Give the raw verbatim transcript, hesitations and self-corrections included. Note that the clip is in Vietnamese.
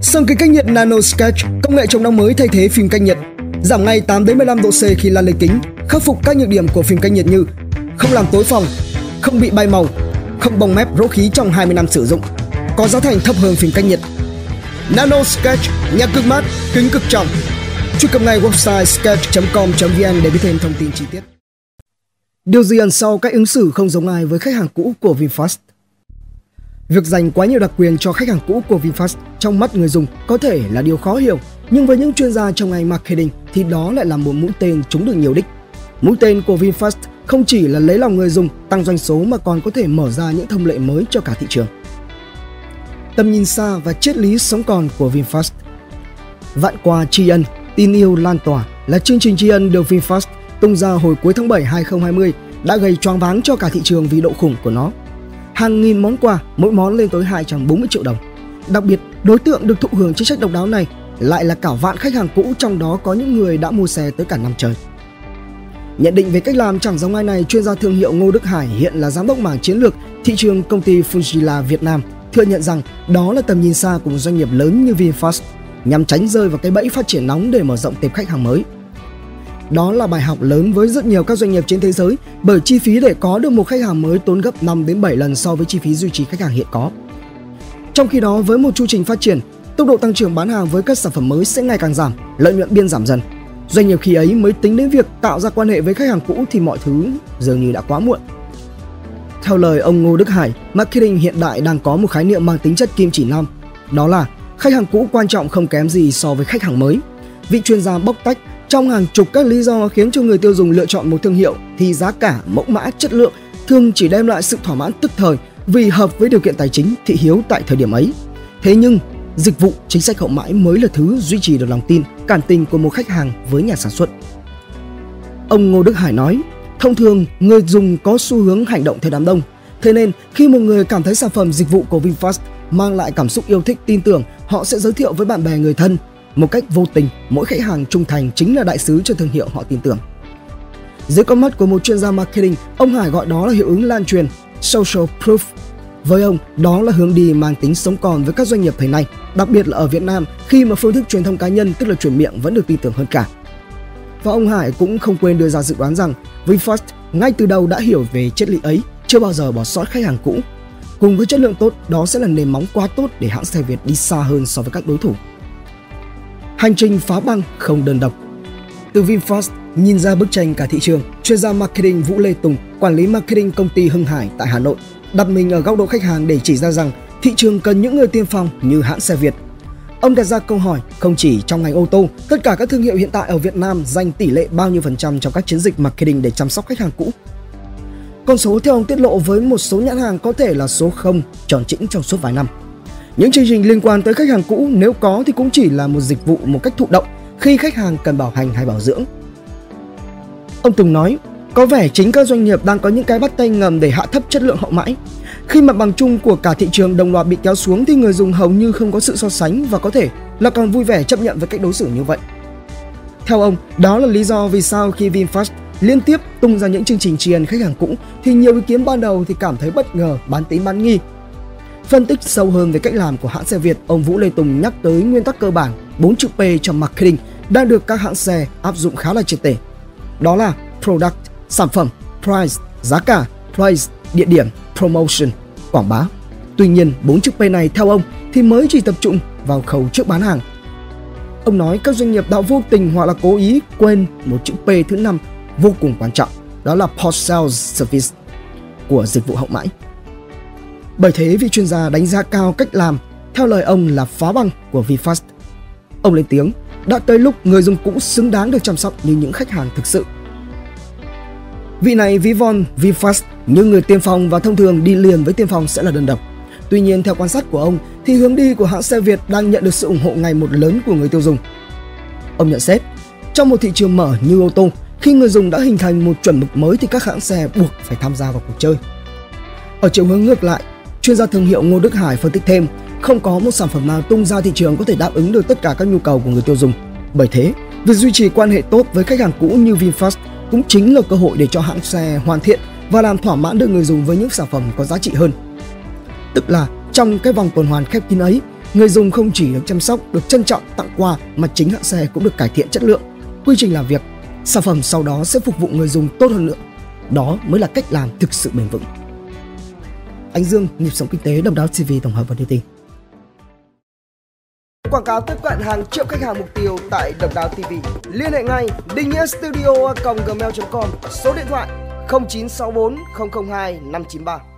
Sơn kính cách nhiệt Nano Sketch, công nghệ chống nắng mới thay thế phim cách nhiệt, giảm ngay tám đến mười lăm độ C khi lan lên kính, khắc phục các nhược điểm của phim cách nhiệt như không làm tối phòng, không bị bay màu, không bong mép rỗ khí trong hai mươi năm sử dụng, có giá thành thấp hơn phim cách nhiệt. Nano Sketch, nhà cực mát, kính cực trọng. Truy cập ngay website sketch chấm com chấm vn để biết thêm thông tin chi tiết. Điều gì ẩn sau cách ứng xử không giống ai với khách hàng cũ của VinFast? Việc dành quá nhiều đặc quyền cho khách hàng cũ của VinFast trong mắt người dùng có thể là điều khó hiểu, nhưng với những chuyên gia trong ngành marketing thì đó lại là một mũi tên trúng được nhiều đích. Mũi tên của VinFast không chỉ là lấy lòng người dùng, tăng doanh số mà còn có thể mở ra những thông lệ mới cho cả thị trường. Tầm nhìn xa và triết lý sống còn của VinFast. Vạn quà tri ân, tin yêu lan tỏa là chương trình tri ân được VinFast tung ra hồi cuối tháng bảy hai nghìn không trăm hai mươi đã gây choáng váng cho cả thị trường vì độ khủng của nó. Hàng nghìn món quà, mỗi món lên tới hai trăm bốn mươi triệu đồng. Đặc biệt, đối tượng được thụ hưởng chính sách độc đáo này lại là cả vạn khách hàng cũ, trong đó có những người đã mua xe tới cả năm trời. Nhận định về cách làm chẳng giống ai này, chuyên gia thương hiệu Ngô Đức Hải, hiện là giám đốc mảng chiến lược thị trường công ty Fujila Việt Nam, thừa nhận rằng đó là tầm nhìn xa của một doanh nghiệp lớn như VinFast, nhằm tránh rơi vào cái bẫy phát triển nóng để mở rộng tệp khách hàng mới. Đó là bài học lớn với rất nhiều các doanh nghiệp trên thế giới, bởi chi phí để có được một khách hàng mới tốn gấp năm đến bảy lần so với chi phí duy trì khách hàng hiện có. Trong khi đó, với một chu trình phát triển, tốc độ tăng trưởng bán hàng với các sản phẩm mới sẽ ngày càng giảm, lợi nhuận biên giảm dần. Doanh nghiệp khi ấy mới tính đến việc tạo ra quan hệ với khách hàng cũ thì mọi thứ dường như đã quá muộn. Theo lời ông Ngô Đức Hải, marketing hiện đại đang có một khái niệm mang tính chất kim chỉ nam, đó là khách hàng cũ quan trọng không kém gì so với khách hàng mới. Vị chuyên gia bóc tách trong hàng chục các lý do khiến cho người tiêu dùng lựa chọn một thương hiệu thì giá cả, mẫu mã, chất lượng thường chỉ đem lại sự thỏa mãn tức thời vì hợp với điều kiện tài chính, thị hiếu tại thời điểm ấy. Thế nhưng, dịch vụ, chính sách hậu mãi mới là thứ duy trì được lòng tin, cảm tình của một khách hàng với nhà sản xuất. Ông Ngô Đức Hải nói, thông thường người dùng có xu hướng hành động theo đám đông. Thế nên, khi một người cảm thấy sản phẩm dịch vụ của VinFast mang lại cảm xúc yêu thích, tin tưởng, họ sẽ giới thiệu với bạn bè, người thân. Một cách vô tình, mỗi khách hàng trung thành chính là đại sứ cho thương hiệu họ tin tưởng. Dưới con mắt của một chuyên gia marketing, ông Hải gọi đó là hiệu ứng lan truyền, social proof. Với ông, đó là hướng đi mang tính sống còn với các doanh nghiệp thời nay, đặc biệt là ở Việt Nam, khi mà phương thức truyền thông cá nhân, tức là truyền miệng, vẫn được tin tưởng hơn cả. Và ông Hải cũng không quên đưa ra dự đoán rằng VinFast ngay từ đầu đã hiểu về triết lý ấy, chưa bao giờ bỏ sót khách hàng cũ. Cùng với chất lượng tốt, đó sẽ là nền móng quá tốt để hãng xe Việt đi xa hơn so với các đối thủ. Hành trình phá băng không đơn độc. Từ VinFast nhìn ra bức tranh cả thị trường, chuyên gia marketing Vũ Lê Tùng, quản lý marketing công ty Hưng Hải tại Hà Nội, đặt mình ở góc độ khách hàng để chỉ ra rằng thị trường cần những người tiên phong như hãng xe Việt. Ông đặt ra câu hỏi, không chỉ trong ngành ô tô, tất cả các thương hiệu hiện tại ở Việt Nam dành tỷ lệ bao nhiêu phần trăm trong các chiến dịch marketing để chăm sóc khách hàng cũ. Con số theo ông tiết lộ với một số nhãn hàng có thể là số không tròn chỉnh trong suốt vài năm. Những chương trình liên quan tới khách hàng cũ nếu có thì cũng chỉ là một dịch vụ một cách thụ động khi khách hàng cần bảo hành hay bảo dưỡng. Ông Tùng nói, có vẻ chính các doanh nghiệp đang có những cái bắt tay ngầm để hạ thấp chất lượng hậu mãi. Khi mặt bằng chung của cả thị trường đồng loạt bị kéo xuống thì người dùng hầu như không có sự so sánh và có thể là còn vui vẻ chấp nhận với cách đối xử như vậy. Theo ông, đó là lý do vì sao khi VinFast liên tiếp tung ra những chương trình tri ân khách hàng cũ thì nhiều ý kiến ban đầu thì cảm thấy bất ngờ, bán tín bán nghi. Phân tích sâu hơn về cách làm của hãng xe Việt, ông Vũ Lê Tùng nhắc tới nguyên tắc cơ bản bốn chữ P trong marketing đang được các hãng xe áp dụng khá là triệt để. Đó là Product, sản phẩm, Price, giá cả, Place, địa điểm, Promotion, quảng bá. Tuy nhiên, bốn chữ P này theo ông thì mới chỉ tập trung vào khâu trước bán hàng. Ông nói các doanh nghiệp đã vô tình hoặc là cố ý quên một chữ P thứ năm vô cùng quan trọng, đó là Post-Sales Service của dịch vụ hậu mãi. Bởi thế, vị chuyên gia đánh giá cao cách làm, theo lời ông là phá băng của VinFast. Ông lên tiếng, đã tới lúc người dùng cũ xứng đáng được chăm sóc như những khách hàng thực sự. Vị này ví von VinFast như người tiên phong và thông thường đi liền với tiên phong sẽ là đơn độc. Tuy nhiên, theo quan sát của ông thì hướng đi của hãng xe Việt đang nhận được sự ủng hộ ngày một lớn của người tiêu dùng. Ông nhận xét, trong một thị trường mở như ô tô, khi người dùng đã hình thành một chuẩn mực mới thì các hãng xe buộc phải tham gia vào cuộc chơi. Ở chiều hướng ngược lại, chuyên gia thương hiệu Ngô Đức Hải phân tích thêm, không có một sản phẩm nào tung ra thị trường có thể đáp ứng được tất cả các nhu cầu của người tiêu dùng. Bởi thế, việc duy trì quan hệ tốt với khách hàng cũ như VinFast cũng chính là cơ hội để cho hãng xe hoàn thiện và làm thỏa mãn được người dùng với những sản phẩm có giá trị hơn. Tức là trong cái vòng tuần hoàn khép kín ấy, Người dùng không chỉ được chăm sóc, được trân trọng, tặng quà mà chính hãng xe cũng được cải thiện chất lượng, quy trình làm việc. Sản phẩm sau đó sẽ phục vụ người dùng tốt hơn nữa. Đó mới là cách làm thực sự bền vững. Anh Dương, Nhịp Sống Kinh tế, Độc Đáo ti vi tổng hợp và đưa tin. Quảng cáo tiếp cận hàng triệu khách hàng mục tiêu tại Độc Đáo ti vi. Liên hệ ngay dinhnghiastudio at gmail dot com, số điện thoại không chín sáu bốn không không hai năm chín ba.